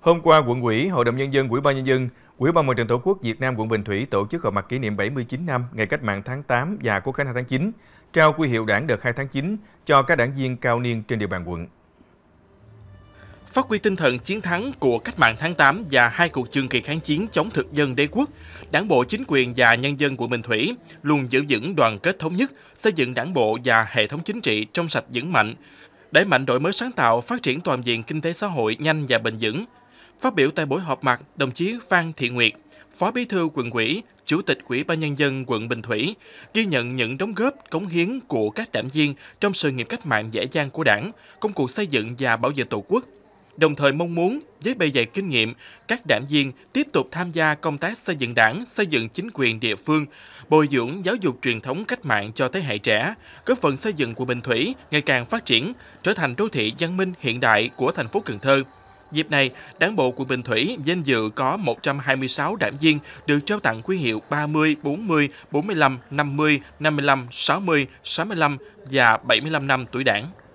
Hôm qua, quận ủy, Hội đồng Nhân dân, Ủy ban Nhân dân, Ủy ban Mặt trận Tổ quốc Việt Nam quận Bình Thủy tổ chức họp mặt kỷ niệm 79 năm ngày Cách mạng tháng 8 và Quốc khánh 2 tháng 9, trao huy hiệu Đảng đợt 2 tháng 9 cho các đảng viên cao niên trên địa bàn quận. Phát huy tinh thần chiến thắng của Cách mạng tháng 8 và hai cuộc trường kỳ kháng chiến chống thực dân đế quốc, Đảng bộ, chính quyền và nhân dân quận Bình Thủy luôn giữ vững đoàn kết thống nhất, xây dựng Đảng bộ và hệ thống chính trị trong sạch vững mạnh, đẩy mạnh đổi mới sáng tạo, phát triển toàn diện kinh tế xã hội nhanh và bền vững. Phát biểu tại buổi họp mặt, đồng chí Phan Thị Nguyệt, Phó Bí thư quận ủy, Chủ tịch Ủy ban Nhân dân quận Bình Thủy, ghi nhận những đóng góp, cống hiến của các đảng viên trong sự nghiệp cách mạng dễ dàng của Đảng, công cuộc xây dựng và bảo vệ Tổ quốc. Đồng thời mong muốn, với bề dày kinh nghiệm, các đảng viên tiếp tục tham gia công tác xây dựng Đảng, xây dựng chính quyền địa phương, bồi dưỡng giáo dục truyền thống cách mạng cho thế hệ trẻ, góp phần xây dựng quận Bình Thủy ngày càng phát triển, trở thành đô thị văn minh hiện đại của thành phố Cần Thơ. Dịp này, Đảng bộ quận Bình Thủy vinh dự có 126 đảng viên được trao tặng huy hiệu 30, 40, 45, 50, 55, 60, 65 và 75 năm tuổi Đảng.